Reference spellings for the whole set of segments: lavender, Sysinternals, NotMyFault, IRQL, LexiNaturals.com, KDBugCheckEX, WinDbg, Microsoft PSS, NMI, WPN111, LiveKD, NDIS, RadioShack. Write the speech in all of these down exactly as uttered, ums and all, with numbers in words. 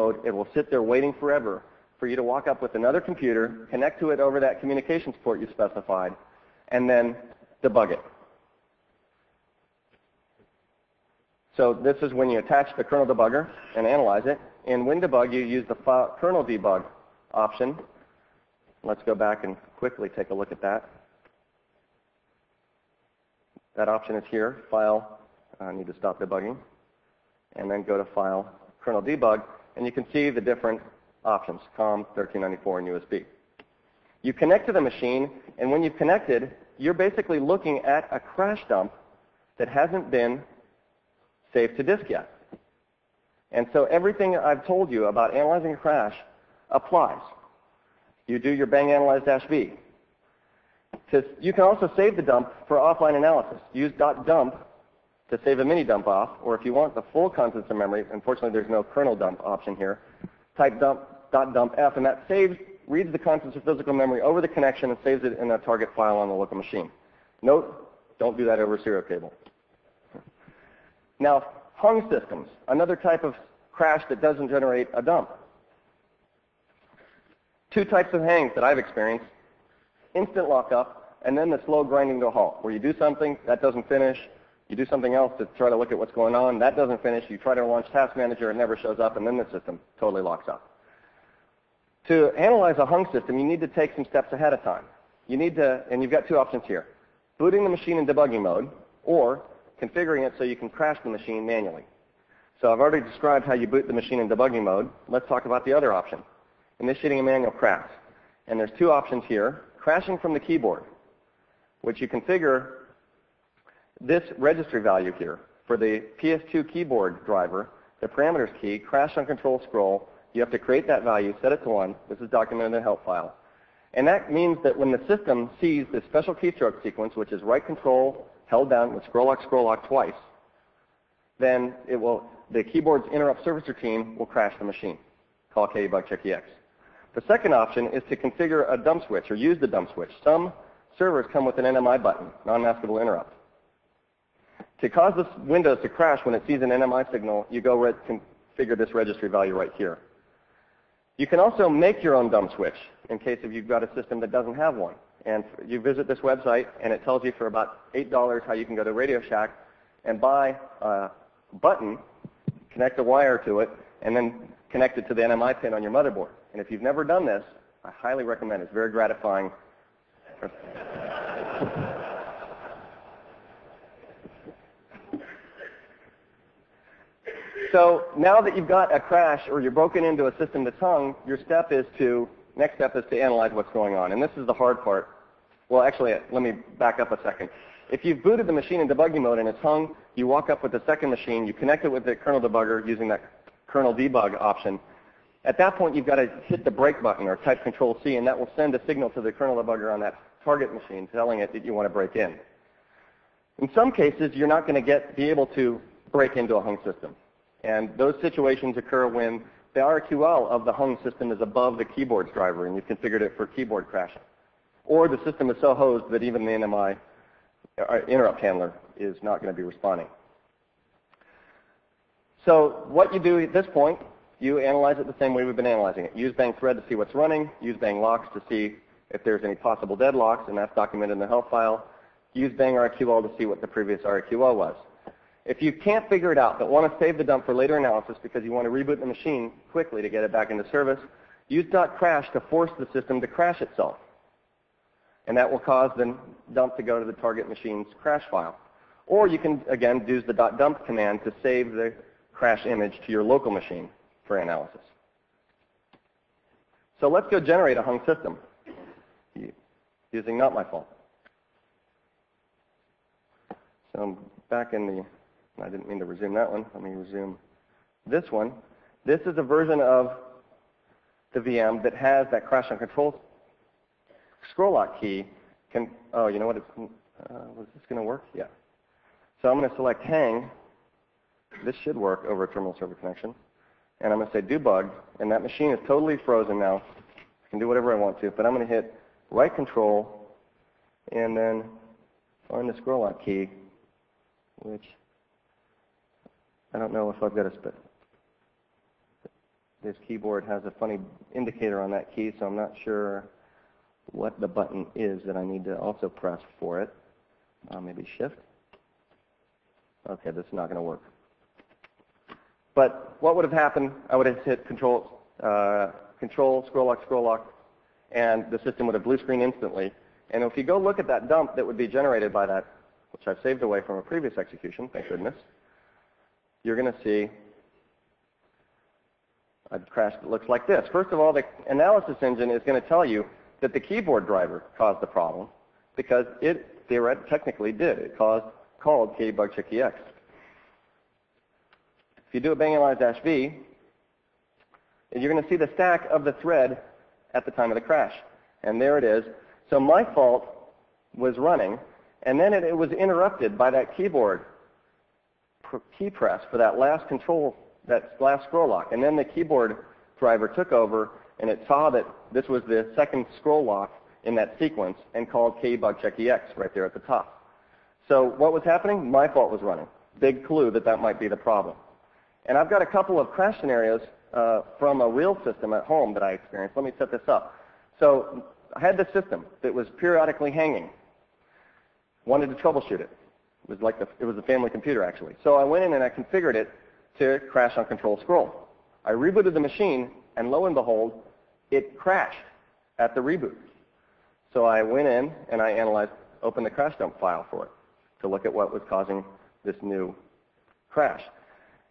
mode, it will sit there waiting forever for you to walk up with another computer, connect to it over that communications port you specified, and then debug it. So this is when you attach the kernel debugger and analyze it. In WinDbg, you use the file kernel debug option. Let's go back and quickly take a look at that. That option is here, file, I need to stop debugging, and then go to file, kernel debug, and you can see the different options, COM, thirteen ninety-four, and U S B. You connect to the machine, and when you've connected, you're basically looking at a crash dump that hasn't been saved to disk yet. And so everything I've told you about analyzing a crash applies. You do your bang analyze dash v. You can also save the dump for offline analysis. Use .dump to save a mini dump off, or if you want the full contents of memory, unfortunately there's no kernel dump option here, type dump, .dumpf, and that saves, reads the contents of physical memory over the connection and saves it in a target file on the local machine. Note, don't do that over a serial cable. Now, hung systems, another type of crash that doesn't generate a dump. Two types of hangs that I've experienced, instant lockup, and then the slow grinding to a halt, where you do something, that doesn't finish, you do something else to try to look at what's going on, that doesn't finish, you try to launch Task Manager, it never shows up, and then the system totally locks up. To analyze a hung system, you need to take some steps ahead of time. You need to, and you've got two options here, booting the machine in debugging mode, or configuring it so you can crash the machine manually. So I've already described how you boot the machine in debugging mode. Let's talk about the other option, initiating a manual crash. And there's two options here, crashing from the keyboard, which you configure this registry value here. For the P S two keyboard driver, the parameters key, crash on control scroll, you have to create that value, set it to one. This is documented in the help file. And that means that when the system sees the special keystroke sequence, which is right control, held down with scroll lock, scroll lock twice, then it will, the keyboard's interrupt service routine will crash the machine. Call KDBugCheckEx. The second option is to configure a dump switch or use the dump switch. Some servers come with an N M I button, non-maskable interrupt. To cause this Windows to crash when it sees an N M I signal, you go re- configure this registry value right here. You can also make your own dump switch in case if you've got a system that doesn't have one. And you visit this website, and it tells you for about eight dollars how you can go to RadioShack and buy a button, connect a wire to it, and then connect it to the N M I pin on your motherboard. And if you've never done this, I highly recommend it. It's very gratifying. So now that you've got a crash or you're broken into a system that's hung, your step is to, next step is to analyze what's going on. And this is the hard part. Well, actually, let me back up a second. If you've booted the machine in debugging mode and it's hung, you walk up with the second machine, you connect it with the kernel debugger using that kernel debug option. At that point, you've got to hit the break button or type control C, and that will send a signal to the kernel debugger on that target machine telling it that you want to break in. In some cases, you're not going to get, be able to break into a hung system. And those situations occur when the I R Q L of the hung system is above the keyboard's driver, and you've configured it for keyboard crashing. Or the system is so hosed that even the N M I interrupt handler is not going to be responding. So what you do at this point, you analyze it the same way we've been analyzing it. Use bang thread to see what's running. Use bang locks to see if there's any possible deadlocks, and that's documented in the help file. Use bang I R Q L to see what the previous I R Q L was. If you can't figure it out but want to save the dump for later analysis because you want to reboot the machine quickly to get it back into service, use .crash to force the system to crash itself. And that will cause the dump to go to the target machine's crash file. Or you can, again, use the .dump command to save the crash image to your local machine for analysis. So let's go generate a hung system using NotMyFault. So I'm back in the... I didn't mean to resume that one. Let me resume this one. This is a version of the V M that has that crash on control scroll lock key. Can, oh, you know what? It's, uh, was this going to work? Yeah. So I'm going to select hang. This should work over a terminal server connection. And I'm going to say debug. And that machine is totally frozen now. I can do whatever I want to. But I'm going to hit right control and then find the scroll lock key, which I don't know if I've got a spit. this keyboard has a funny indicator on that key, so I'm not sure what the button is that I need to also press for it. Uh, maybe Shift. Okay, this is not going to work. But what would have happened? I would have hit Control, uh, Control, Scroll Lock, Scroll Lock, and the system would have blue screen instantly. And if you go look at that dump that would be generated by that, which I've saved away from a previous execution, thank goodness, you're going to see a crash that looks like this. First of all, the analysis engine is going to tell you that the keyboard driver caused the problem, because it theoretically technically did. It caused called KDBugCheckEx. If you do a bang analyze v, you're going to see the stack of the thread at the time of the crash. And there it is. So my fault was running, and then it, it was interrupted by that keyboard key press for that last control, that last scroll lock. And then the keyboard driver took over, and it saw that this was the second scroll lock in that sequence and called KDBugCheckEx right there at the top. So what was happening? My fault was running. Big clue that that might be the problem. And I've got a couple of crash scenarios uh, from a real system at home that I experienced. Let me set this up. So I had this system that was periodically hanging. Wanted to troubleshoot it. It was like the, it was a family computer, actually. So I went in and I configured it to crash on Control Scroll. I rebooted the machine, and lo and behold, it crashed at the reboot. So I went in and I analyzed, opened the crash dump file for it to look at what was causing this new crash.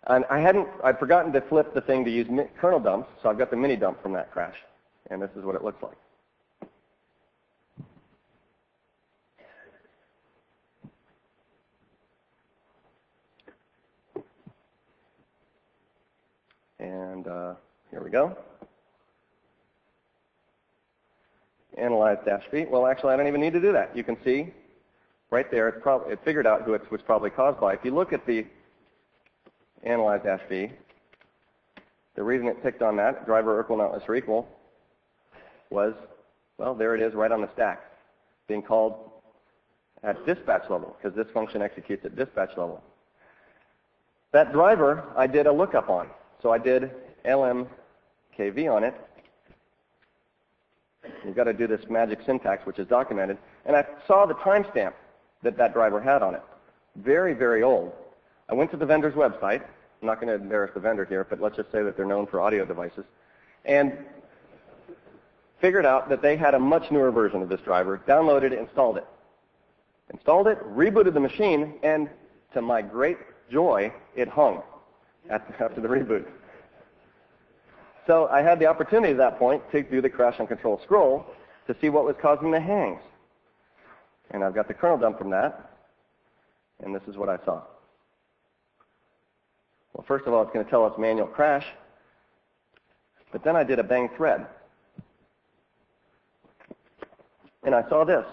And I hadn't, I'd forgotten to flip the thing to use kernel dumps, so I've got the mini dump from that crash. And this is what it looks like. And uh, here we go. Analyze dash v. Well, actually, I don't even need to do that. You can see right there, it's prob it figured out who it was probably caused by. If you look at the analyze dash v, the reason it picked on that, driver equal not less or equal, was, well, there it is right on the stack, being called at dispatch level, because this function executes at dispatch level. That driver I did a lookup on. So I did L M K V on it. You've got to do this magic syntax, which is documented. And I saw the timestamp that that driver had on it. Very, very old. I went to the vendor's website. I'm not going to embarrass the vendor here, but let's just say that they're known for audio devices. And figured out that they had a much newer version of this driver, downloaded it, installed it. Installed it, rebooted the machine, and to my great joy, it hung after the reboot. So I had the opportunity at that point to do the crash on Control Scroll to see what was causing the hangs. And I've got the kernel dump from that, and this is what I saw. Well, first of all, it's going to tell us manual crash, but then I did a bang thread. And I saw this.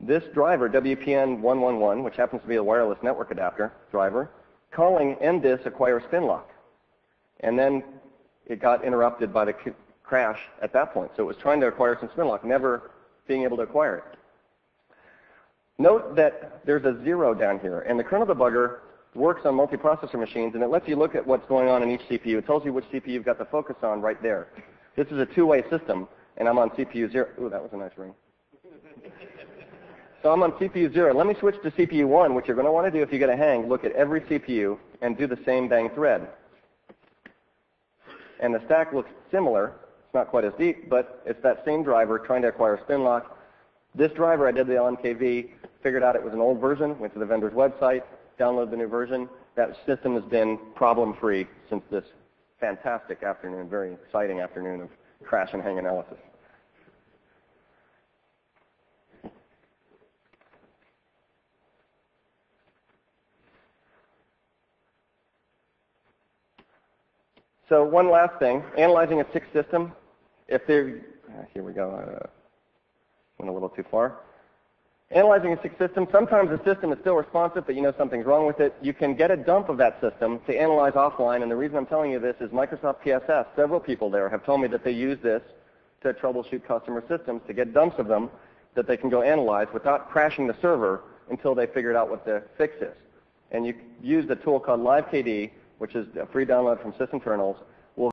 This driver, W P N one one one, which happens to be a wireless network adapter driver, calling N D I S acquire spin lock. And then it got interrupted by the crash at that point. So it was trying to acquire some spin lock, never being able to acquire it. Note that there's a zero down here. And the kernel debugger works on multiprocessor machines, and it lets you look at what's going on in each C P U. It tells you which C P U you've got to focus on right there. This is a two-way system, and I'm on C P U zero. Ooh, that was a nice ring. So I'm on C P U zero. Let me switch to C P U one, which you're going to want to do if you get a hang. Look at every C P U and do the same bang thread. And the stack looks similar. It's not quite as deep, but it's that same driver trying to acquire spin lock. This driver, I did the L M K V, figured out it was an old version, went to the vendor's website, downloaded the new version. That system has been problem-free since this fantastic afternoon, very exciting afternoon of crash and hang analysis. So one last thing, analyzing a sick system, if they're, uh, here we go, uh, went a little too far. Analyzing a sick system, sometimes the system is still responsive, but you know something's wrong with it. You can get a dump of that system to analyze offline, and the reason I'm telling you this is Microsoft P S S, several people there have told me that they use this to troubleshoot customer systems, to get dumps of them that they can go analyze without crashing the server until they figured out what the fix is. And you use a tool called LiveKD, which is a free download from Sysinternals,